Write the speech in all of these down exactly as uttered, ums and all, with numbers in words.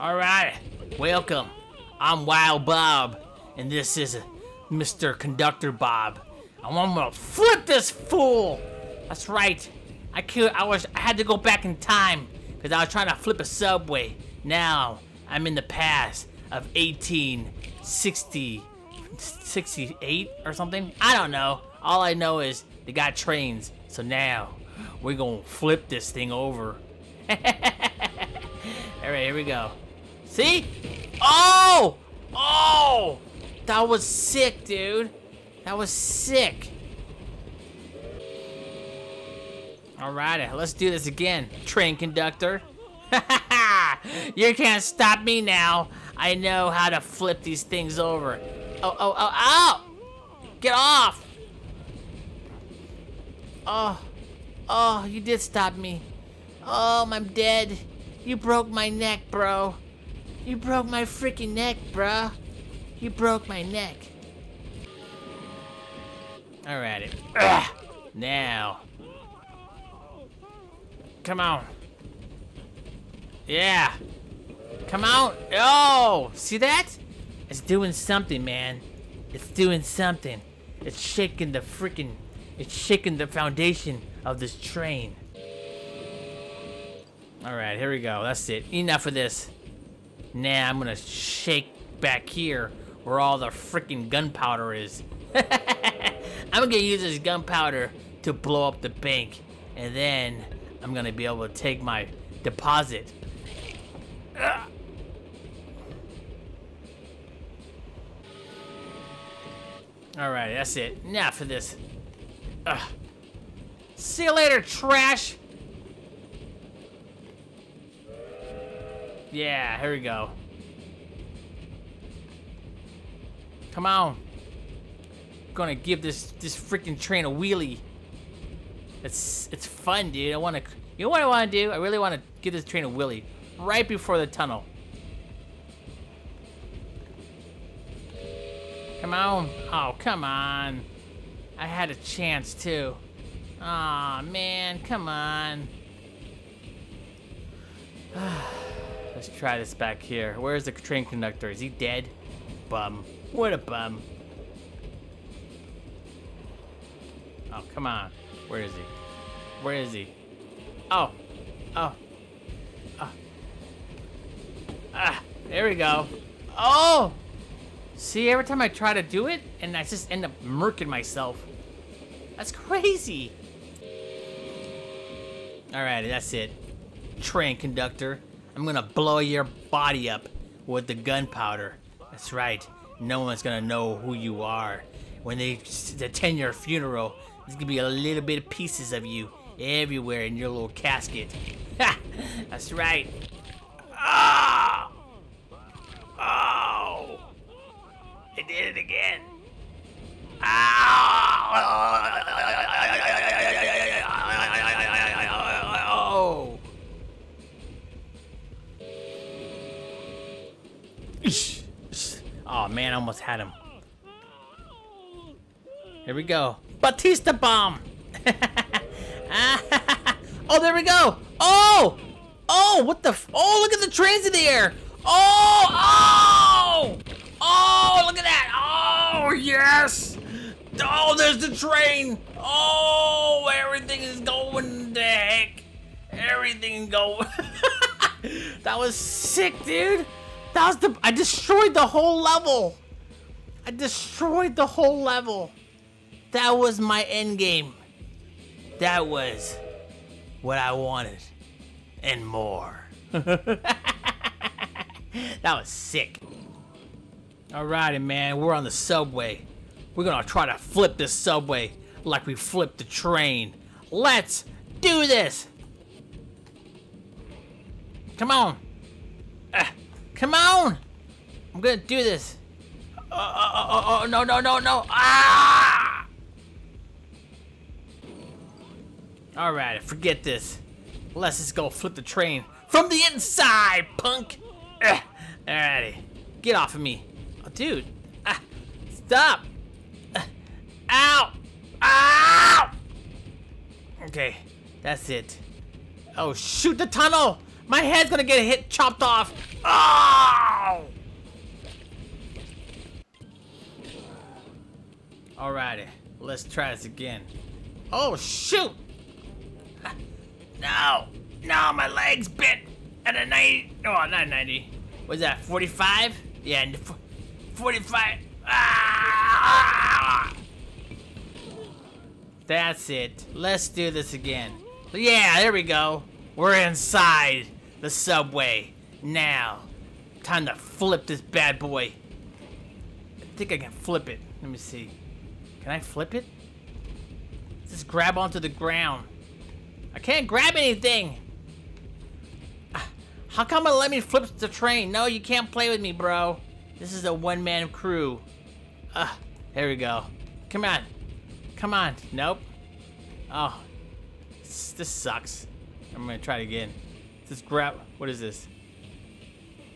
Alright, welcome. I'm Wild Bob, and this is Mister Conductor Bob. And I'm gonna flip this fool! That's right. I killed, I was, I had to go back in time because I was trying to flip a subway. Now I'm in the past of eighteen sixty-eight or something. I don't know. All I know is they got trains. So now we're gonna flip this thing over. Alright, here we go. See? Oh! Oh! That was sick, dude. That was sick. Alright, let's do this again, train conductor. You can't stop me now. I know how to flip these things over. Oh, oh, oh, oh! Get off! Oh, oh, you did stop me. Oh, I'm dead. You broke my neck, bro. You broke my freaking neck, bro. You broke my neck. Alrighty. Ugh. Now. Come on. Yeah. Come on. Oh, see that? It's doing something, man. It's doing something. It's shaking the freaking... It's shaking the foundation of this train. Alright, here we go. That's it. Enough of this. Now I'm gonna shake back here where all the freaking gunpowder is. I'm gonna use this gunpowder to blow up the bank. And then I'm gonna be able to take my deposit. Ugh. Alright, that's it. Enough of this. Ugh. See you later, trash! Yeah, here we go. Come on. Gonna give this this freaking train a wheelie. It's it's fun, dude. I wanna, you know what I wanna do? I really wanna give this train a wheelie right before the tunnel. Come on. Oh, come on. I had a chance too. Aw, man, come on. Let's try this back here. Where's the train conductor? Is he dead? Bum. What a bum. Oh, come on. Where is he? Where is he? Oh. Oh. Oh. Ah. There we go. Oh! See, every time I try to do it, and I just end up murking myself. That's crazy. Alright, that's it. Train conductor. I'm gonna blow your body up with the gunpowder. That's right. No one's gonna know who you are. When they attend your funeral, there's gonna be a little bit of pieces of you everywhere in your little casket. Ha! That's right. Oh! Oh! I did it again. Oh! Oh man, I almost had him. Here we go. Batista bomb! Oh, there we go! Oh! Oh, what the f- Oh, look at the trains in the air! Oh! Oh! Oh, look at that! Oh, yes! Oh, there's the train! Oh, everything is going to heck! Everything going... That was sick, dude! That was the- I destroyed the whole level! I destroyed the whole level! That was my end game. That was what I wanted. And more. That was sick. Alrighty, man. We're on the subway. We're gonna try to flip this subway like we flipped the train. Let's do this! Come on! Uh, come on! I'm gonna do this. Oh, oh, oh, oh, no, no, no, no! Ah! Alright, forget this. Let's just go flip the train from the inside, punk! Ugh. Alrighty. Get off of me. Oh, dude. Ah. Stop! Uh. Ow! Ow! Okay, that's it. Oh, shoot the tunnel! My head's gonna get hit, chopped off. Oh! Alrighty, let's try this again. Oh shoot! No, no, my leg's bit at a ninety. No, oh, not ninety. What's that? forty-five? Yeah, forty-five. Ah! That's it. Let's do this again. Yeah, there we go. We're inside the subway now. Time to flip this bad boy. I think I can flip it. Let me see. Can I flip it? Just grab onto the ground. I can't grab anything. How come it let me flip the train? No, you can't play with me, bro. This is a one-man crew. Ah, uh, there we go. Come on. Come on. Nope. Oh. This, this sucks. I'm gonna try it again. Just grab. What is this?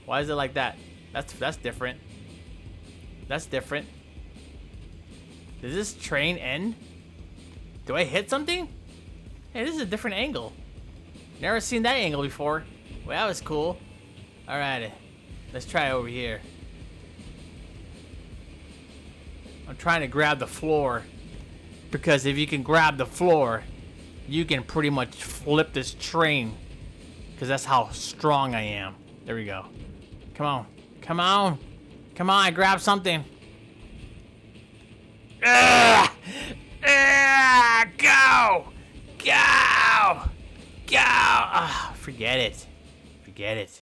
Why is it like that? That's that's different. That's different. Does this train end? Do I hit something? Hey, this is a different angle. Never seen that angle before. Well, that was cool. Alrighty. Let's try over here. I'm trying to grab the floor. Because if you can grab the floor, you can pretty much flip this train. Because that's how strong I am. There we go. Come on. Come on. Come on, grab something. Ugh! Ugh! Go! Go! Go! Oh, forget it. Forget it.